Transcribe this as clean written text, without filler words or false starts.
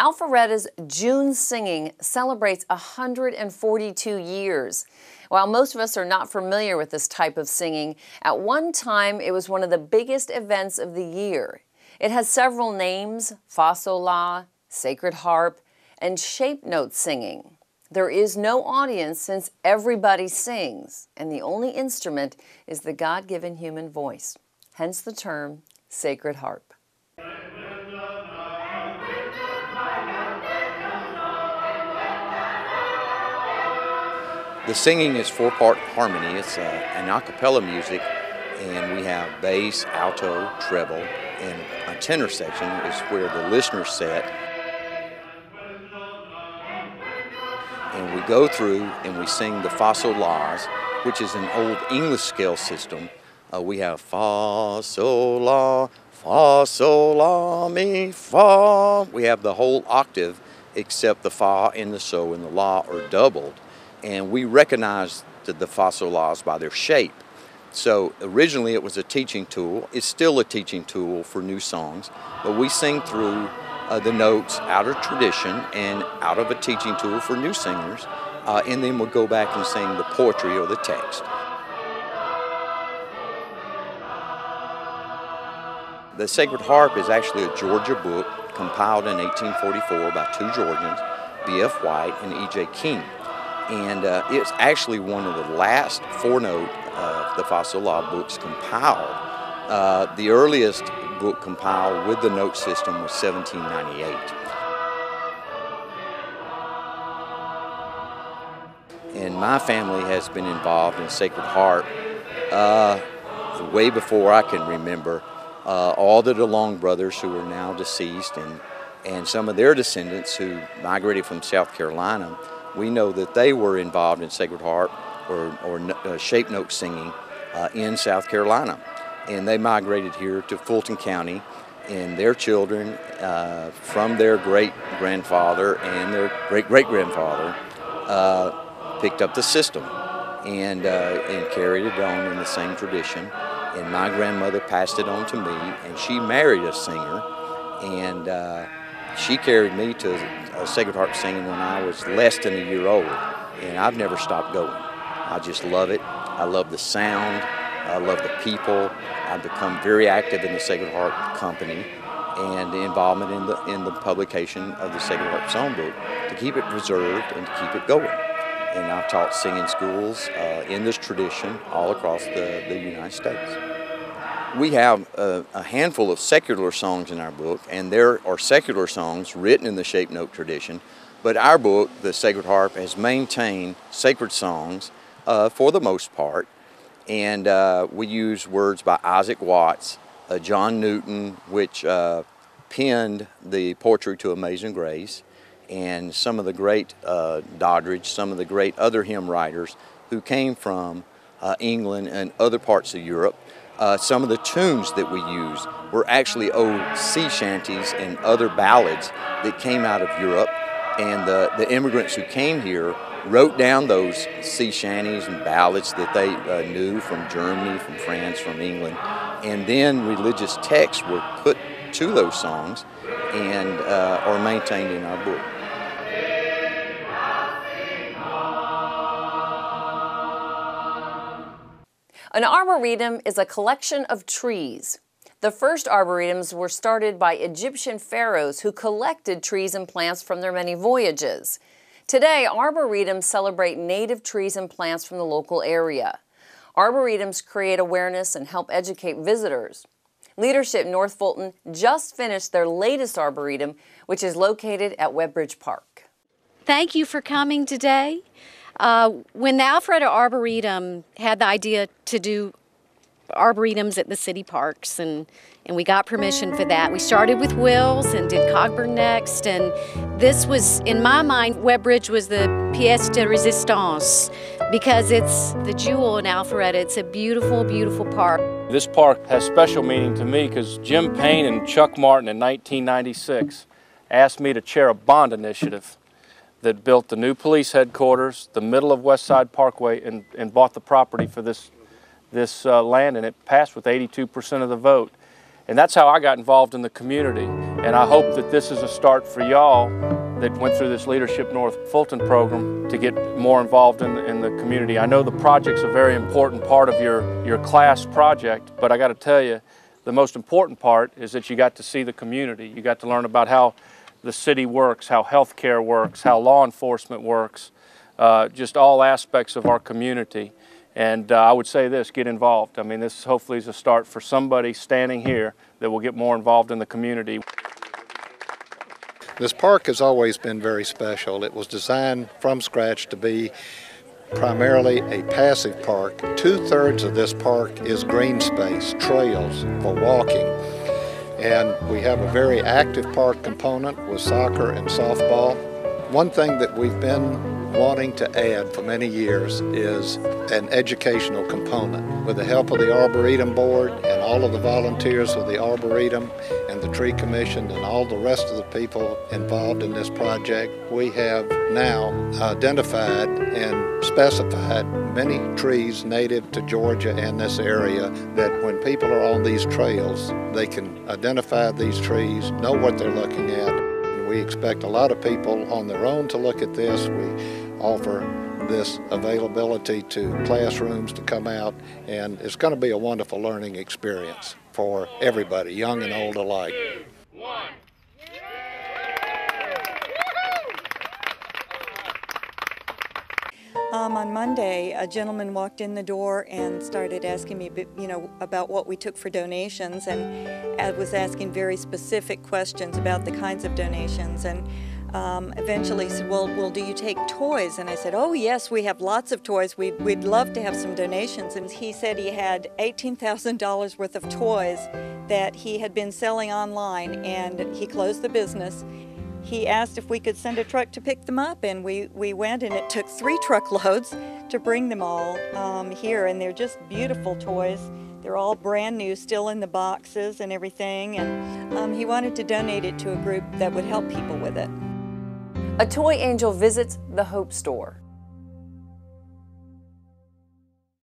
Alpharetta's June Singing celebrates 142 years. While most of us are not familiar with this type of singing, at one time it was one of the biggest events of the year. It has several names: Fasola, Sacred Harp, and Shape Note singing. There is no audience since everybody sings, and the only instrument is the God-given human voice, hence the term Sacred Harp. The singing is four-part harmony. It's an a cappella music, and we have bass, alto, treble, and a tenor section is where the listeners sit. And we go through and we sing the Fasolas, which is an old English scale system. We have Fasola, Fasola, mi, fa. We have the whole octave except the fa and the so and the la are doubled. And we recognize the Fasolas by their shape. So originally it was a teaching tool. It's still a teaching tool for new songs, but we sing through the notes out of tradition and out of a teaching tool for new singers, and then we'll go back and sing the poetry or the text. The Sacred Harp is actually a Georgia book compiled in 1844 by two Georgians, B.F. White and E.J. King. And it's actually one of the last four-note the Fasola books compiled. The earliest book compiled with the note system was 1798. And my family has been involved in Sacred Harp way before I can remember. All the DeLong brothers, who are now deceased, and some of their descendants who migrated from South Carolina, we know that they were involved in Sacred Harp or shape note singing in South Carolina. And they migrated here to Fulton County, and their children from their great-grandfather and their great-great-grandfather picked up the system and carried it on in the same tradition. And my grandmother passed it on to me, and she married a singer, and she carried me to Sacred Harp singing when I was less than a year old, and I've never stopped going. I just love it. I love the sound. I love the people. I've become very active in the Sacred Harp Company and the involvement in the publication of the Sacred Harp Songbook to keep it preserved and to keep it going. And I've taught singing schools in this tradition all across the United States. We have a handful of secular songs in our book, and there are secular songs written in the shape note tradition, but our book, The Sacred Harp, has maintained sacred songs for the most part, and we use words by Isaac Watts, John Newton, which penned the poetry to Amazing Grace, and some of the great Doddridge, some of the great other hymn writers who came from England and other parts of Europe. Some of the tunes that we used were actually old sea shanties and other ballads that came out of Europe, and the immigrants who came here wrote down those sea shanties and ballads that they knew from Germany, from France, from England, and then religious texts were put to those songs and are maintained in our book. An arboretum is a collection of trees. The first arboretums were started by Egyptian pharaohs who collected trees and plants from their many voyages. Today, arboretums celebrate native trees and plants from the local area. Arboretums create awareness and help educate visitors. Leadership North Fulton just finished their latest arboretum, which is located at Webb Bridge Park. Thank you for coming today. When the Alpharetta Arboretum had the idea to do arboretums at the city parks, and we got permission for that, we started with Wills and did Cogburn next, and this was, in my mind, Webb Bridge was the pièce de résistance because it's the jewel in Alpharetta. It's a beautiful, beautiful park. This park has special meaning to me because Jim Payne and Chuck Martin in 1996 asked me to chair a bond initiative that built the new police headquarters, the middle of Westside Parkway, and bought the property for this land, and it passed with 82% of the vote. And that's how I got involved in the community. And I hope that this is a start for y'all that went through this Leadership North Fulton program to get more involved in the community. I know the project's a very important part of your class project, but I got to tell you, the most important part is that you got to see the community. You got to learn about how the city works, how healthcare works, how law enforcement works, just all aspects of our community. And I would say this, get involved. I mean, this hopefully is a start for somebody standing here that will get more involved in the community. This park has always been very special. It was designed from scratch to be primarily a passive park. 2/3 of this park is green space, trails for walking. And we have a very active park component with soccer and softball. One thing that we've been wanting to add for many years is an educational component. With the help of the Arboretum Board and all of the volunteers of the Arboretum and the Tree Commission and all the rest of the people involved in this project, we have now identified and specified many trees native to Georgia and this area that when people are on these trails, they can identify these trees, know what they're looking at. We expect a lot of people on their own to look at this. We offer this availability to classrooms to come out, and it's going to be a wonderful learning experience for everybody, young and old alike. 3, 2, 1. On Monday, a gentleman walked in the door and started asking me, you know, about what we took for donations, and I was asking very specific questions about the kinds of donations. And eventually said, well, do you take toys? And I said, oh yes, we have lots of toys. We'd love to have some donations. And he said he had $18,000 worth of toys that he had been selling online, and he closed the business. He asked if we could send a truck to pick them up, and we went, and it took 3 truckloads to bring them all here, and they're just beautiful toys. They're all brand new, still in the boxes and everything, and he wanted to donate it to a group that would help people with it. A toy angel visits the Hope Store.